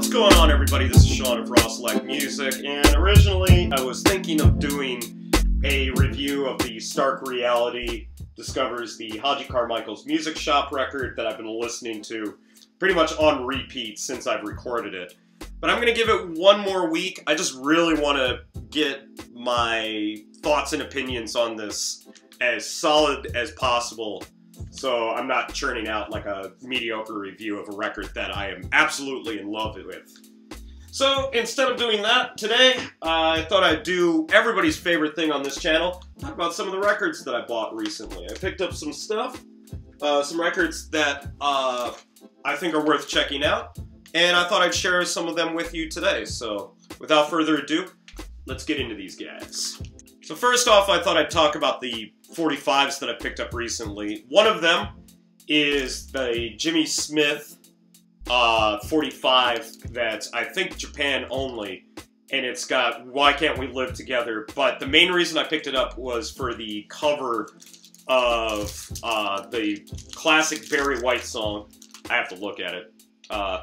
What's going on, everybody? This is Sean of Raw Select Music, and originally I was thinking of doing a review of the Stark Reality Discovers the Hodges Carmichael's Music Shop record that I've been listening to pretty much on repeat since I've recorded it. But I'm going to give it one more week. I just really want to get my thoughts and opinions on this as solid as possible, so I'm not churning out like a mediocre review of a record that I am absolutely in love with. So instead of doing that today, I thought I'd do everybody's favorite thing on this channel, talk about some of the records that I bought recently. I picked up some stuff, some records that I think are worth checking out, and I thought I'd share some of them with you today. So without further ado, let's get into these guys. So first off, I thought I'd talk about the 45s that I picked up recently. One of them is the Jimmy Smith 45 that's, I think, Japan only, and it's got Why Can't We Live Together, but the main reason I picked it up was for the cover of the classic Barry White song. I have to look at it. I'm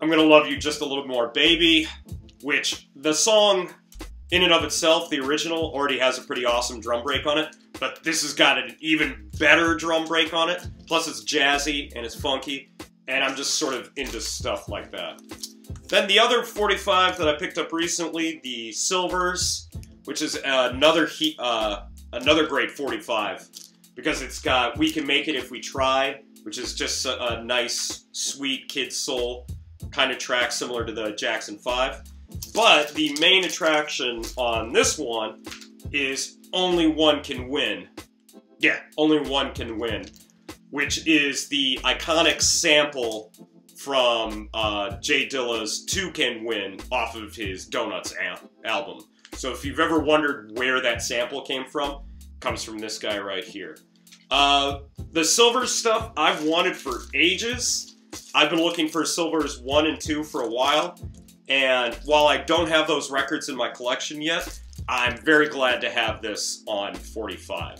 Gonna Love You Just a Little More, Baby, which the song in and of itself, the original, already has a pretty awesome drum break on it, but this has got an even better drum break on it. Plus it's jazzy and it's funky, and I'm just sort of into stuff like that. Then the other 45 that I picked up recently, the Sylvers, which is another great 45, because it's got We Can Make It If We Try, which is just a nice, sweet kid soul kind of track similar to the Jackson 5. But the main attraction on this one is Only One Can Win. Yeah, Only One Can Win, which is the iconic sample from Jay Dilla's Two Can Win off of his Donuts album. So if you've ever wondered where that sample came from, it comes from this guy right here. The Sylvers stuff I've wanted for ages. I've been looking for Sylvers 1 and 2 for a while. And while I don't have those records in my collection yet, I'm very glad to have this on 45.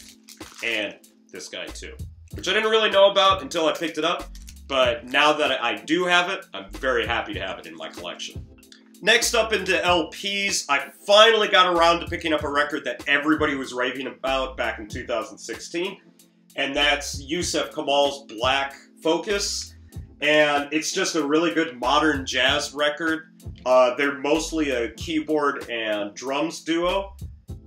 And this guy too, which I didn't really know about until I picked it up, but now that I do have it, I'm very happy to have it in my collection. Next up into LPs, I finally got around to picking up a record that everybody was raving about back in 2016, and that's Yusef Kamal's Black Focus. And it's just a really good modern jazz record. They're mostly a keyboard and drums duo,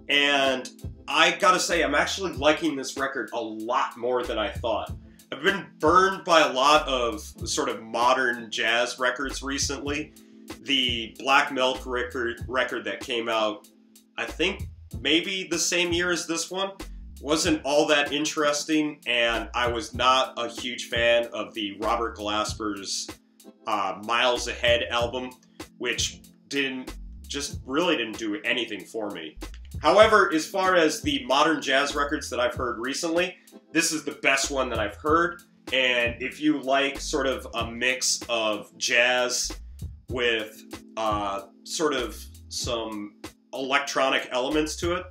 and I gotta say, I'm actually liking this record a lot more than I thought. I've been burned by a lot of sort of modern jazz records recently. The Black Milk record that came out, I think maybe the same year as this one, wasn't all that interesting, and I was not a huge fan of the Robert Glasper's Miles Ahead album, which really didn't do anything for me. However, as far as the modern jazz records that I've heard recently, this is the best one that I've heard, and if you like sort of a mix of jazz with sort of some electronic elements to it,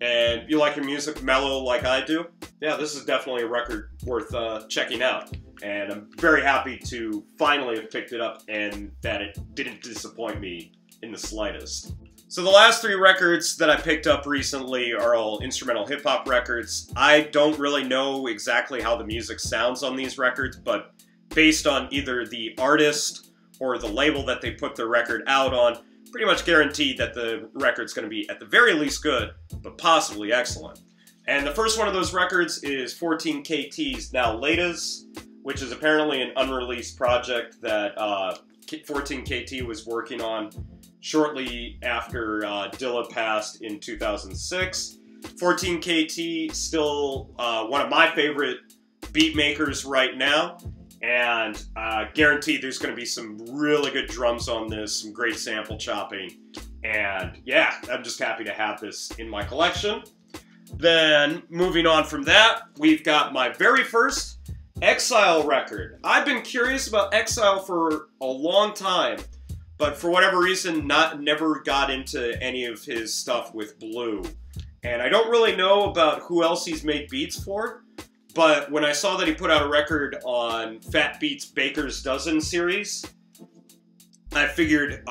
and you like your music mellow like I do, yeah, this is definitely a record worth checking out. And I'm very happy to finally have picked it up and that it didn't disappoint me in the slightest. So the last three records that I picked up recently are all instrumental hip-hop records. I don't really know exactly how the music sounds on these records, but based on either the artist or the label that they put their record out on, pretty much guaranteed that the record's going to be at the very least good, but possibly excellent. And the first one of those records is 14KT's Now Latis, which is apparently an unreleased project that 14KT was working on shortly after Dilla passed in 2006. 14KT still one of my favorite beat makers right now, and guaranteed there's going to be some really good drums on this, some great sample chopping, and yeah, I'm just happy to have this in my collection. Then moving on from that, we've got my very first Exile record. I've been curious about Exile for a long time, but for whatever reason never got into any of his stuff with Blue. And I don't really know about who else he's made beats for, but when I saw that he put out a record on Fat Beats' Baker's Dozen series, I figured,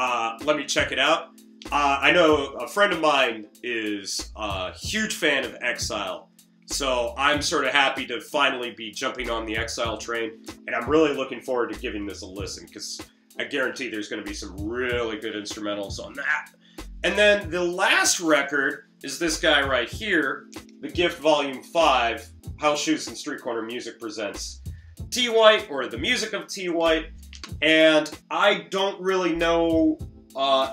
let me check it out. I know a friend of mine is a huge fan of Exile, so I'm sort of happy to finally be jumping on the Exile train, and I'm really looking forward to giving this a listen, because I guarantee there's going to be some really good instrumentals on that. And then the last record is this guy right here, The Gift Volume 5, House Shoes and Street Corner Music presents T. White, or The Music of T. White, and I don't really know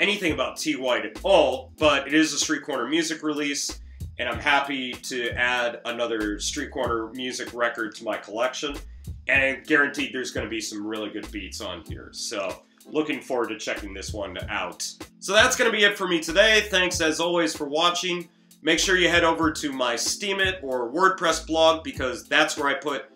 anything about T. White at all, but it is a Street Corner Music release, and I'm happy to add another Street Corner Music record to my collection, and guaranteed there's going to be some really good beats on here, so looking forward to checking this one out. So that's going to be it for me today. Thanks as always for watching. Make sure you head over to my Steemit or WordPress blog, because that's where I put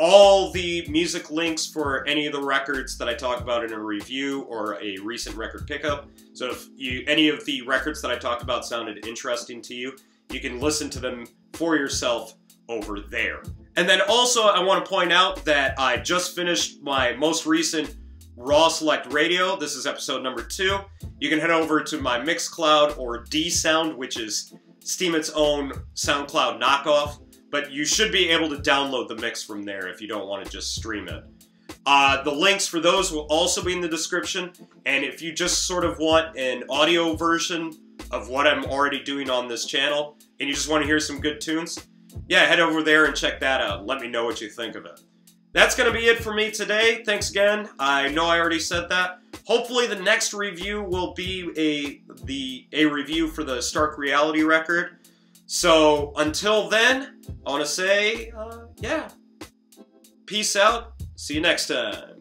all the music links for any of the records that I talk about in a review or a recent record pickup. So if any of the records that I talked about sounded interesting to you, you can listen to them for yourself over there. And then also I want to point out that I just finished my most recent Raw Select Radio. This is episode number 2. You can head over to my Mixcloud or DSound, which is Steemit's own SoundCloud knockoff. But you should be able to download the mix from there if you don't want to just stream it. The links for those will also be in the description. And if you just sort of want an audio version of what I'm already doing on this channel, and you just want to hear some good tunes, yeah, head over there and check that out. Let me know what you think of it. That's going to be it for me today. Thanks again. I know I already said that. Hopefully the next review will be a review for the Stark Reality record. So until then, I want to say, yeah, peace out. See you next time.